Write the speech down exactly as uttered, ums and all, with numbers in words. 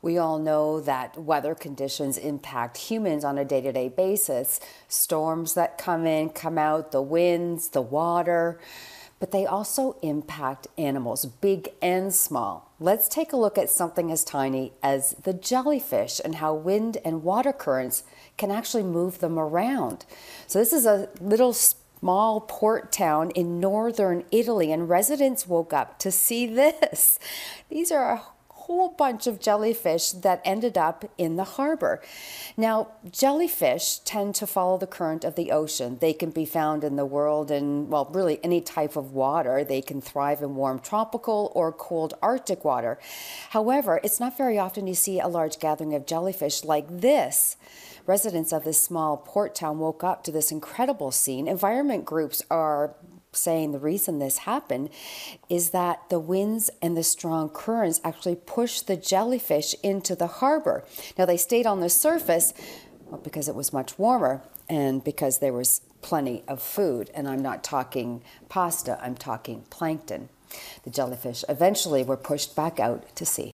We all know that weather conditions impact humans on a day-to-day basis. Storms that come in, come out, the winds, the water, but they also impact animals, big and small. Let's take a look at something as tiny as the jellyfish and how wind and water currents can actually move them around. So this is a little small port town in northern Italy, and residents woke up to see this. These are a whole bunch of jellyfish that ended up in the harbor. Now, jellyfish tend to follow the current of the ocean. They can be found in the world in, well, really any type of water. They can thrive in warm tropical or cold Arctic water. However, it's not very often you see a large gathering of jellyfish like this. Residents of this small port town woke up to this incredible scene. Environment groups are saying the reason this happened is that the winds and the strong currents actually pushed the jellyfish into the harbor. Now, they stayed on the surface well, because it was much warmer and because there was plenty of food. And I'm not talking pasta, I'm talking plankton. The jellyfish eventually were pushed back out to sea.